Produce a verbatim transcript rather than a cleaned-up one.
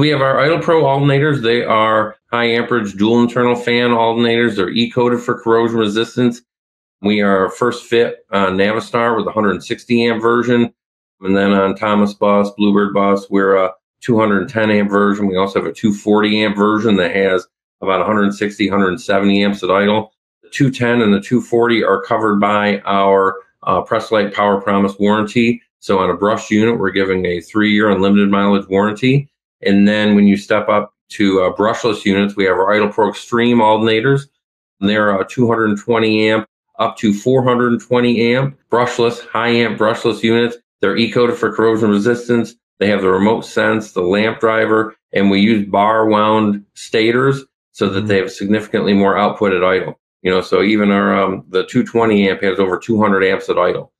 We have our Idle Pro alternators. They are high amperage dual internal fan alternators. They're E-coated for corrosion resistance. We are first fit on Navistar with one hundred sixty amp version. And then on Thomas Bus, Bluebird Bus, we're a two hundred ten amp version. We also have a two forty amp version that has about one hundred sixty, one hundred seventy amps at idle. The two ten and the two forty are covered by our uh, Press-Lite Power Promise warranty. So on a brushed unit, we're giving a three year unlimited mileage warranty. And then when you step up to uh, brushless units, we have our Idle Pro Extreme alternators. And they're a two hundred twenty amp up to four hundred twenty amp brushless, high amp brushless units. They're E-coated for corrosion resistance. They have the remote sense, the lamp driver, and we use bar wound stators so that they have significantly more output at idle. You know, so even our um, the two twenty amp has over two hundred amps at idle.